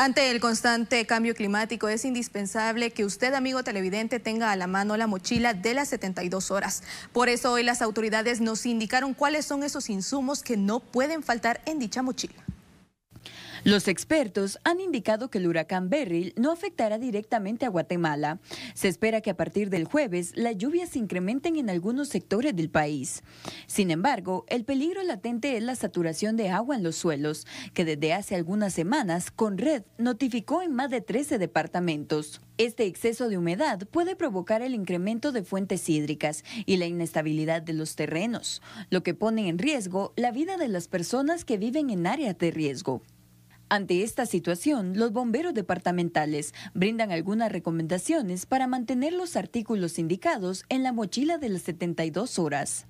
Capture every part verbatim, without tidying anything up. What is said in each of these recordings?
Ante el constante cambio climático es indispensable que usted, amigo televidente, tenga a la mano la mochila de las setenta y dos horas. Por eso hoy las autoridades nos indicaron cuáles son esos insumos que no pueden faltar en dicha mochila. Los expertos han indicado que el huracán Beryl no afectará directamente a Guatemala. Se espera que a partir del jueves las lluvias se incrementen en algunos sectores del país. Sin embargo, el peligro latente es la saturación de agua en los suelos, que desde hace algunas semanas Conred notificó en más de trece departamentos. Este exceso de humedad puede provocar el incremento de fuentes hídricas y la inestabilidad de los terrenos, lo que pone en riesgo la vida de las personas que viven en áreas de riesgo. Ante esta situación, los bomberos departamentales brindan algunas recomendaciones para mantener los artículos indicados en la mochila de las setenta y dos horas.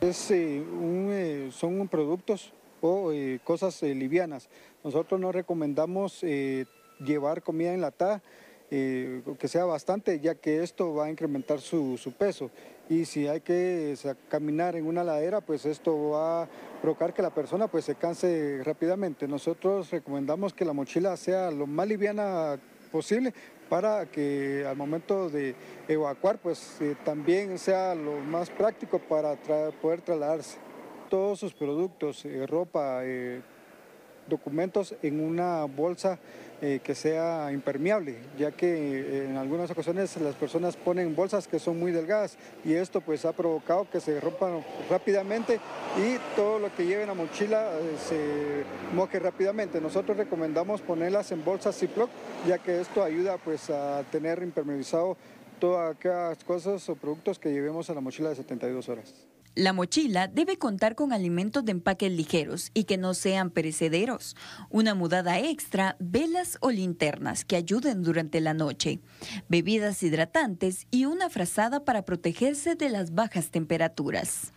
Es, eh, un, eh, son productos o eh, cosas eh, livianas. Nosotros no recomendamos eh, llevar comida enlatada, eh, que sea bastante, ya que esto va a incrementar su, su peso. Y si hay que eh, caminar en una ladera, pues esto va a provocar que la persona pues se canse rápidamente. Nosotros recomendamos que la mochila sea lo más liviana posible para que al momento de evacuar pues eh, también sea lo más práctico para tra poder trasladarse. Todos sus productos, eh, ropa, eh, documentos en una bolsa eh, que sea impermeable, ya que eh, en algunas ocasiones las personas ponen bolsas que son muy delgadas y esto pues ha provocado que se rompan rápidamente y todo lo que lleven a mochila eh, se moje rápidamente. Nosotros recomendamos ponerlas en bolsas Ziploc, ya que esto ayuda pues a tener impermeabilizado todas aquellas cosas o productos que llevemos a la mochila de setenta y dos horas. La mochila debe contar con alimentos de empaques ligeros y que no sean perecederos, una mudada extra, velas o linternas que ayuden durante la noche, bebidas hidratantes y una frazada para protegerse de las bajas temperaturas.